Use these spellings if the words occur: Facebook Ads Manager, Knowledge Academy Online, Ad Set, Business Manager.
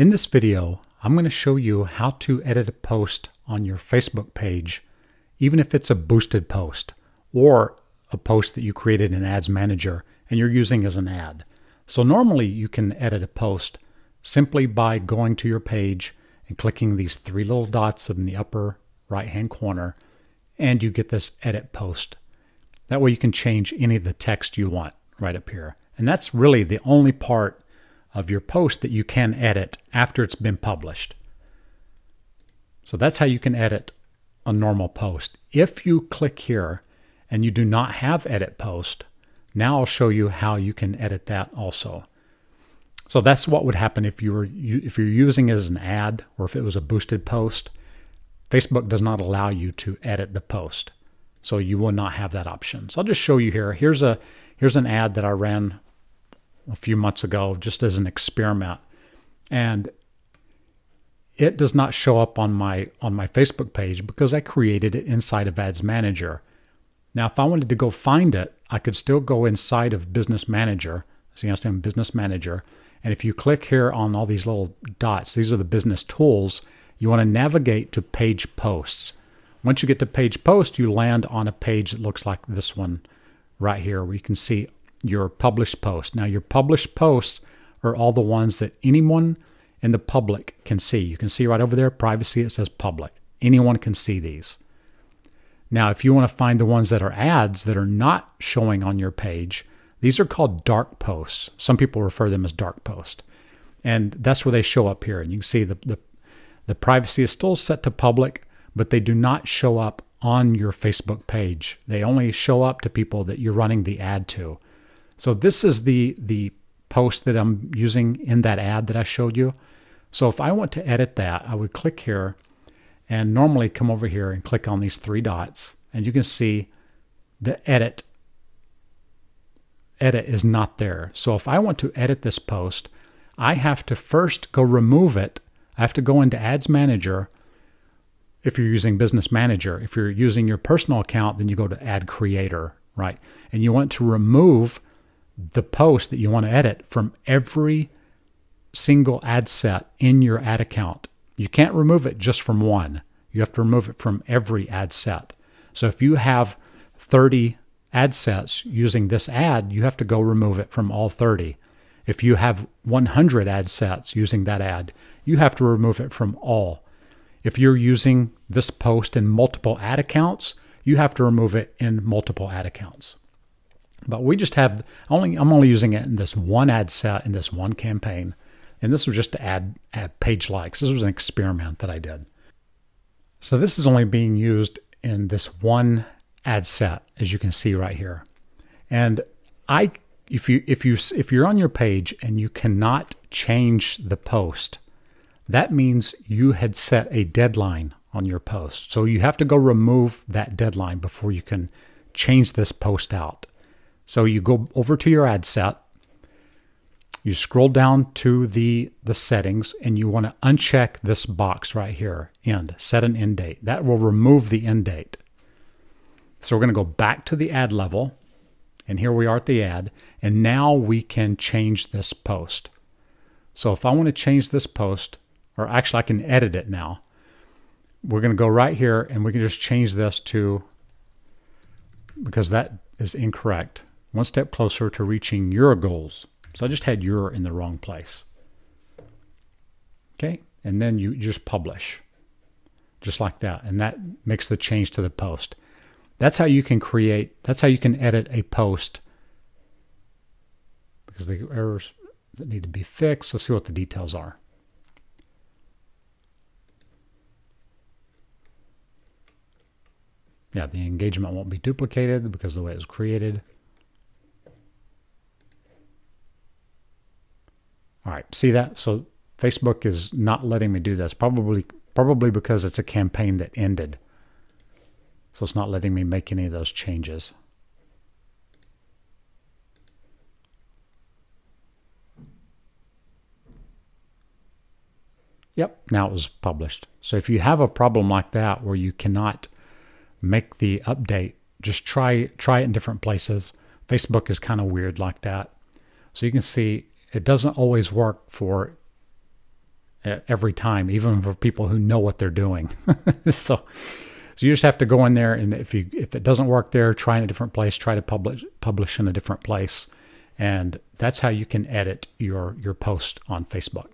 In this video, I'm going to show you how to edit a post on your Facebook page, even if it's a boosted post or a post that you created in Ads Manager and you're using as an ad. So normally you can edit a post simply by going to your page and clicking these three little dots in the upper right-hand corner, and you get this edit post. That way you can change any of the text you want right up here. And that's really the only part of your post that you can edit after it's been published. So that's how you can edit a normal post. If you click here and you do not have edit post, now I'll show you how you can edit that also. So that's what would happen if you're using it as an ad or if it was a boosted post. Facebook does not allow you to edit the post, so you will not have that option. So I'll just show you here. Here's an ad that I ran a few months ago, just as an experiment, and it does not show up on my Facebook page because I created it inside of Ads Manager. Now, if I wanted to go find it, I could still go inside of Business Manager. So you understand, Business Manager, and if you click here on all these little dots, these are the business tools. You want to navigate to Page Posts. Once you get to Page Posts, you land on a page that looks like this one right here, where you can see your published posts. Now, your published posts are all the ones that anyone in the public can see. You can see right over there, privacy, it says public. Anyone can see these. Now, if you want to find the ones that are ads that are not showing on your page, these are called dark posts. Some people refer to them as dark posts. And that's where they show up here. And you can see the privacy is still set to public, but they do not show up on your Facebook page. They only show up to people that you're running the ad to. So this is the post that I'm using in that ad that I showed you. So if I want to edit that, I would click here and normally come over here and click on these three dots, and you can see the edit is not there. So if I want to edit this post, I have to first go remove it. I have to go into Ads Manager. If you're using Business Manager, if you're using your personal account, then you go to Ad Creator, right? And you want to remove the post that you want to edit from every single ad set in your ad account. You can't remove it just from one. You have to remove it from every ad set. So if you have 30 ad sets using this ad, you have to go remove it from all 30. If you have 100 ad sets using that ad, you have to remove it from all. If you're using this post in multiple ad accounts, you have to remove it in multiple ad accounts. But we just have I'm only using it in this one ad set in this one campaign, and this was just to add page likes. This was an experiment that I did. So this is only being used in this one ad set, as you can see right here. And if you're on your page and you cannot change the post, that means you had set a deadline on your post. So you have to go remove that deadline before you can change this post out. So you go over to your ad set, you scroll down to the settings, and you want to uncheck this box right here, end, set an end date. That will remove the end date. So we're going to go back to the ad level, and here we are at the ad, and now we can change this post. So if I want to change this post, or actually I can edit it now, we're going to go right here and we can just change this to, because that is incorrect, one step closer to reaching your goals. So I just had your in the wrong place. Okay, and then you just publish, just like that. And that makes the change to the post. That's how you can create, that's how you can edit a post, because the errors that need to be fixed. Let's see what the details are. Yeah, the engagement won't be duplicated because of the way it was created. All right, see that? So Facebook is not letting me do this, probably because it's a campaign that ended. So it's not letting me make any of those changes. Yep, now it was published. So if you have a problem like that where you cannot make the update, just try it in different places. Facebook is kind of weird like that. So you can see it doesn't always work for every time, even for people who know what they're doing. So you just have to go in there, and if it doesn't work there, try in a different place, try to publish in a different place. And that's how you can edit your post on Facebook.